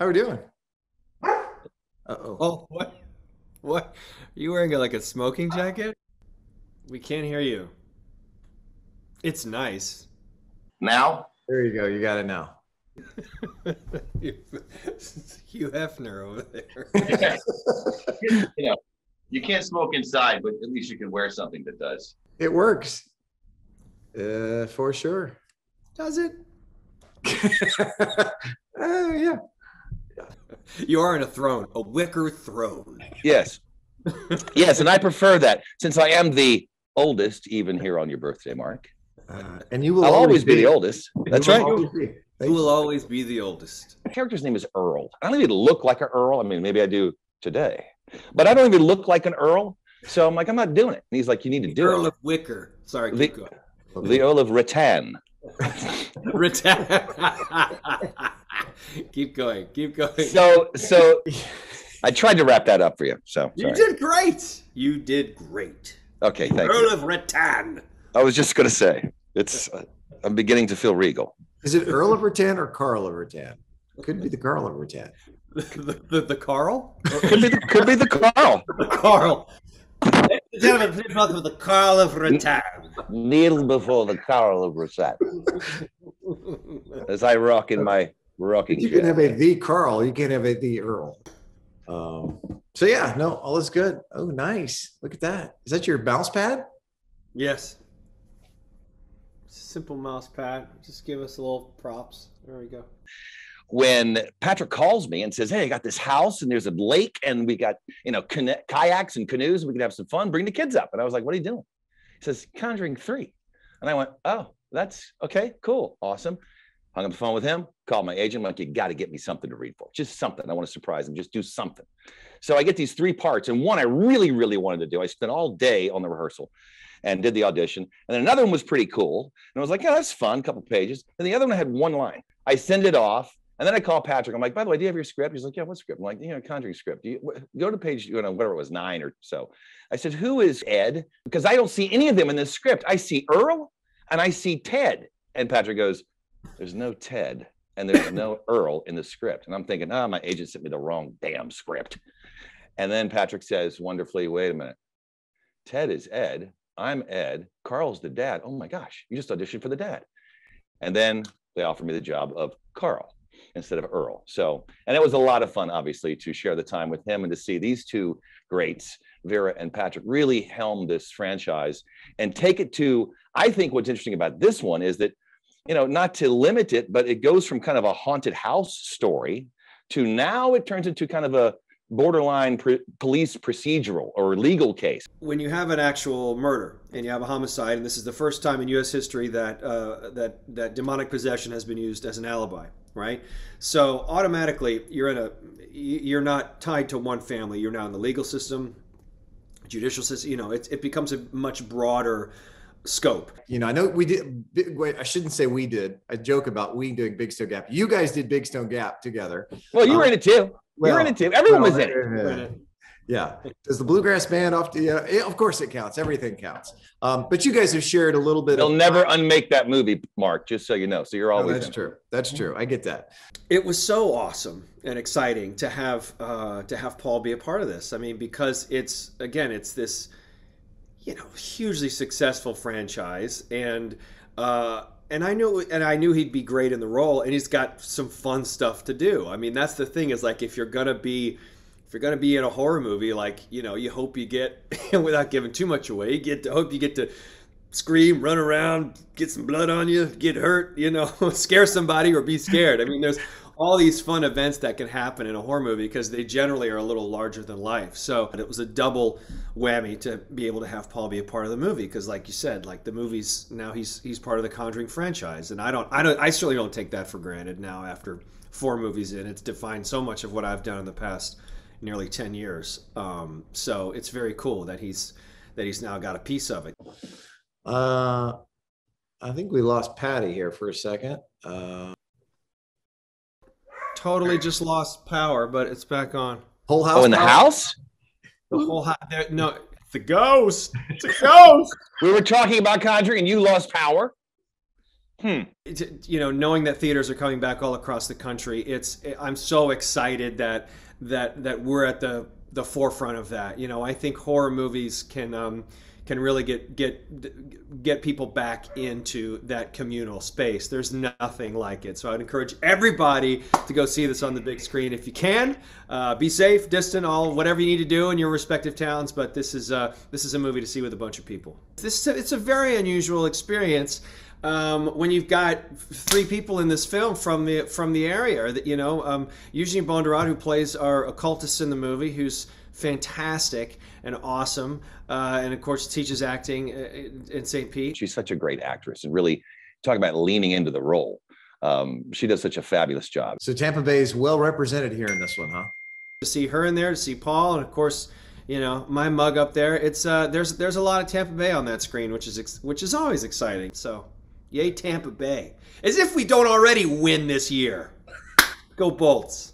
How are we doing? Uh-oh. Oh, what? What? Are you wearing like a smoking jacket? We can't hear you. It's nice. Now? There you go. You got it now. Hugh Hefner over there. You know, you can't smoke inside, but at least you can wear something that does. It works. For sure. Does it? Yeah. You are in a throne, a wicker throne. Yes. Yes, and I prefer that, since I am the oldest, even here on your birthday, Mark. And you will always be the oldest. That's right. You will always be the oldest. My character's name is Earl. I don't even look like an Earl. I mean, maybe I do today, but I don't even look like an Earl. So I'm like, I'm not doing it. And he's like, you need to do it. Earl of Wicker. Sorry, keep going. The Earl of Rattan. Rattan. Keep going. Keep going. So I tried to wrap that up for you. So sorry. You did great. You did great. Okay, thank you. Earl of Rattan. I was just going to say, it's. I'm beginning to feel regal. Is it Earl of Rattan or Carl of Rattan? Could be the Carl of Rattan. The Carl? Could be the Carl. The Carl. Gentlemen, please welcome the Carl of Rattan. Kneel before the Carl of Rattan. As I rock in my rocking chair. You can have a the Carl. You can't have a the Earl. So yeah, no, all is good. Oh, nice. Look at that. Is that your mouse pad? Yes. Simple mouse pad. Just give us a little props. There we go. When Patrick calls me and says, hey, I got this house and there's a lake and we got, you know, kayaks and canoes and we can have some fun, bring the kids up. And I was like, what are you doing? He says, Conjuring 3. And I went, oh, that's okay, cool, awesome. Hung up the phone with him, called my agent. I'm like, you got to get me something to read for. Just something. I want to surprise him. Just do something. So I get these three parts. And one I really, really wanted to do. I spent all day on the rehearsal and did the audition. And then another one was pretty cool. And I was like, yeah, that's fun, a couple pages. And the other one I had one line. I send it off. And then I call Patrick. I'm like, by the way, do you have your script? He's like, yeah, what script? I'm like, you know, Conjuring script. Do you go to page, you know, whatever it was, 9 or so. I said, who is Ed? Because I don't see any of them in this script. I see Earl and I see Ted. And Patrick goes, there's no Ted and there's no Earl in the script. And I'm thinking, oh, my agent sent me the wrong damn script. And then Patrick says wonderfully, wait a minute. Ted is Ed. I'm Ed. Carl's the dad. Oh my gosh, you just auditioned for the dad. And then they offered me the job of Carl instead of Earl. So, and it was a lot of fun, obviously, to share the time with him and to see these two greats, Vera and Patrick, really helm this franchise and take it to, I think what's interesting about this one is that, you know, not to limit it, but it goes from kind of a haunted house story to now it turns into kind of a borderline police procedural or legal case. When you have an actual murder and you have a homicide, and this is the first time in U.S. history that that demonic possession has been used as an alibi, right? So automatically you're not tied to one family. You're now in the legal system, judicial system. You know, it becomes a much broader scope. You know, I know we did. Wait, I shouldn't say we did. I joke about we doing Big Stone Gap. You guys did Big Stone Gap together. Well, you were in it too. Well, you're in it too. Everyone was in it. Yeah. Does the bluegrass band off? Yeah, of course it counts. Everything counts. But you guys have shared a little bit. They'll never unmake that movie, Mark. Just so you know. So you're always. No, that's true. That's true. I get that. It was so awesome and exciting to have Paul be a part of this. I mean, because it's again, it's this, you know, hugely successful franchise, and I knew he'd be great in the role, and he's got some fun stuff to do. I mean, that's the thing is, like, if you're gonna be in a horror movie, like, you know, you hope you get without giving too much away, you get to scream, run around, get some blood on you, get hurt, you know, scare somebody or be scared. I mean, there's all these fun events that can happen in a horror movie because they generally are a little larger than life. So it was a double whammy to be able to have Paul be a part of the movie because, like you said, like the movie's now he's part of the Conjuring franchise, and I certainly don't take that for granted now after 4 movies in. It's defined so much of what I've done in the past nearly 10 years. So it's very cool that he's now got a piece of it. I think we lost Patty here for a second. Totally just lost power, but it's back on. Whole house. Oh, in the house? The whole house. No, it's a ghost. It's a ghost. We were talking about Conjuring and you lost power. You know, knowing that theaters are coming back all across the country, I'm so excited that we're at the forefront of that. You know, I think horror movies can really get people back into that communal space. There's nothing like it. So I'd encourage everybody to go see this on the big screen if you can. Be safe, distant, whatever you need to do in your respective towns. But this is a movie to see with a bunch of people. It's a very unusual experience when you've got three people in this film from the area. That, you know, Eugenie Bondurat, who plays our occultist in the movie, who's fantastic and awesome, and of course teaches acting in St. Pete. She's such a great actress, and really, talk about leaning into the role. She does such a fabulous job. So Tampa Bay is well represented here in this one, huh? To see her in there, to see Paul, and of course, you know, my mug up there. It's there's a lot of Tampa Bay on that screen, which is always exciting. So, yay Tampa Bay! As if we don't already win this year. Go Bolts!